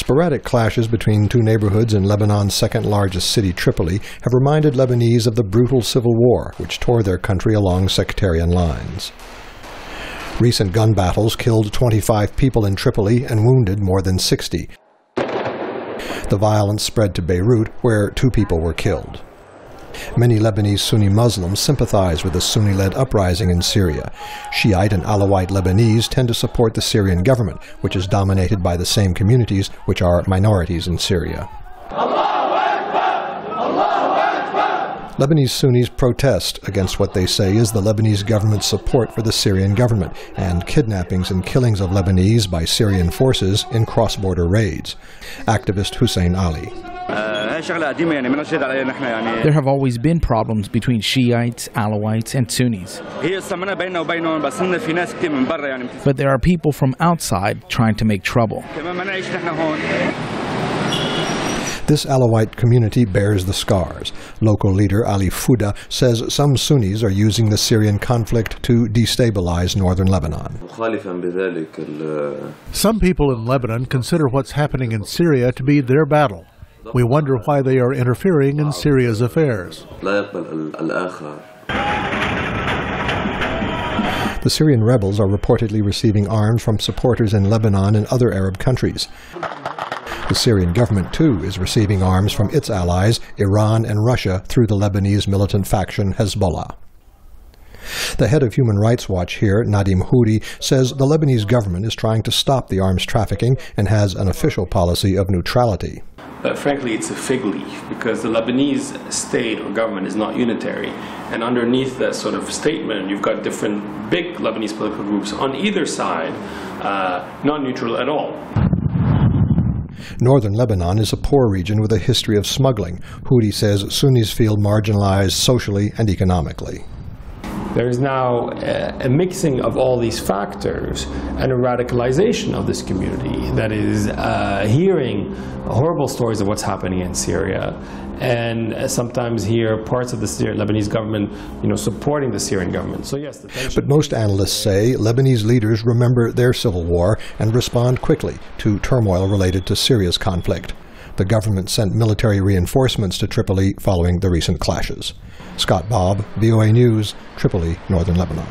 Sporadic clashes between two neighborhoods in Lebanon's second-largest city, Tripoli, have reminded Lebanese of the brutal civil war which tore their country along sectarian lines. Recent gun battles killed 25 people in Tripoli and wounded more than 60. The violence spread to Beirut, where 2 people were killed. Many Lebanese Sunni Muslims sympathize with the Sunni-led uprising in Syria. Shiite and Alawite Lebanese tend to support the Syrian government, which is dominated by the same communities which are minorities in Syria. Lebanese Sunnis protest against what they say is the Lebanese government's support for the Syrian government and kidnappings and killings of Lebanese by Syrian forces in cross-border raids. Activist Hussein Ali. There have always been problems between Shiites, Alawites, and Sunnis. But there are people from outside trying to make trouble. This Alawite community bears the scars. Local leader Ali Fouda says some Sunnis are using the Syrian conflict to destabilize northern Lebanon. Some people in Lebanon consider what's happening in Syria to be their battle. We wonder why they are interfering in Syria's affairs. The Syrian rebels are reportedly receiving arms from supporters in Lebanon and other Arab countries. The Syrian government, too, is receiving arms from its allies, Iran and Russia, through the Lebanese militant faction Hezbollah. The head of Human Rights Watch here, Nadim Houdi, says the Lebanese government is trying to stop the arms trafficking and has an official policy of neutrality. But frankly, it's a fig leaf, because the Lebanese state or government is not unitary. And underneath that sort of statement, you've got different big Lebanese political groups on either side, not neutral at all. Northern Lebanon is a poor region with a history of smuggling. Houdi says Sunnis feel marginalized socially and economically. There is now a mixing of all these factors and a radicalization of this community that is hearing horrible stories of what's happening in Syria, and sometimes hear parts of the Lebanese government, supporting the Syrian government. So yes, but most analysts say Lebanese leaders remember their civil war and respond quickly to turmoil related to Syria's conflict. The government sent military reinforcements to Tripoli following the recent clashes. Scott Bobb, VOA News, Tripoli, Northern Lebanon.